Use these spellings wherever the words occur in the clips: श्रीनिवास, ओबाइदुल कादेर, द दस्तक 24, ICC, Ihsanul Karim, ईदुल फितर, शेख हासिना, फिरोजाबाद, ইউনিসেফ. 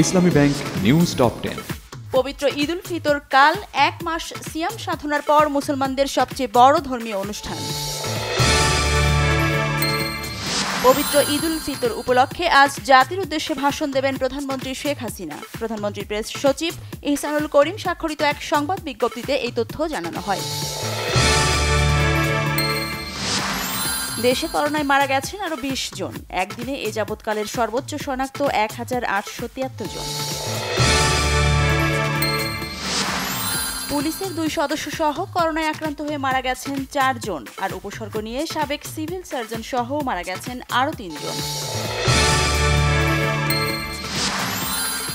इस्लामी bank news top 10। पवित्र ईदुल फितर काल एक मास सियाम साधनार पर मुसलमानदेर सबचेये बड़ धर्मीय अनुष्ठान। पवित्र ईदुल फितर उपलक्षे आज जातिर उद्देश्ये भाषण देवें प्रधानमंत्री शेख हासिना। प्रधानमंत्री प्रेस सचिव इहसानुल करीम स्वाक्षरित एक संबाद विज्ञप्तिते एई तथ्य जानानो हय। देशे करोनाय मारा गेछेन आरो 20 जन, एकदिने ए यावत्कालेर सर्वोच्च शनाक्त 1873 जन। पुलिसेर दुई सदस्य सह करोनाय आक्रांत हुए मारा गेछेन 4 जन और उपसर्ग निये साबेक सिविल सार्जन सह मारा गेछेन आरो 3 जन।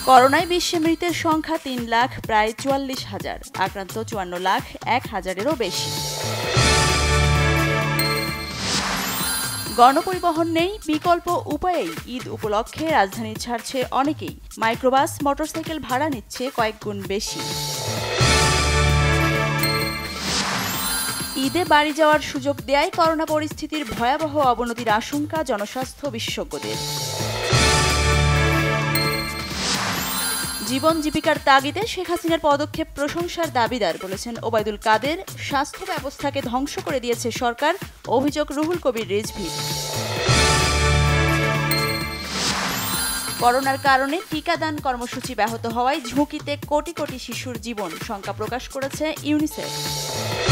करोनाय विश्वे मृतेर संख्या 3 लाख प्राय 44,000, आक्रांत 54 लाख 1,000-एरो बेशी। गणपरिवहन नेই, विकल्प उपाय ईद उपलक्षे राजधानी छाड़ছে अनेकेই, माइक्रोबास मोटरसाइकेल भाड़ा निচ্ছে कयेक गुण बेशी। ईदे बाड़ी जाওয়ার সুযোগ দেয় করোনা পরিস্থিতির ভয়াবহ অবনতির আশঙ্কা জনস্বাস্থ্য বিশেষজ্ঞদের। জীবন জীবিকার তাগিদে শেখ হাসিনার পদক্ষেপ প্রশংসার দাবিদার বলেছেন ওবাইদুল কাদের। স্বাস্থ্য ব্যবস্থাকে ধ্বংস করে দিয়েছে সরকার, অভিযোগ রুহুল কবির রিজভি। করোনার কারণে টিকাদান কর্মসূচি ব্যাহত হওয়ায় ঝুঁকিতে কোটি কোটি শিশুর জীবন, শঙ্কা প্রকাশ করেছে ইউনিসেফ।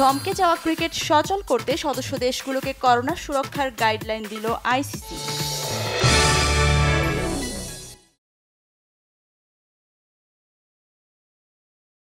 थमके जावा क्रिकेट सचल करते सदस्य देशगुलोके करोना सुरक्षार गाइडलाइन दिल आईसीसी।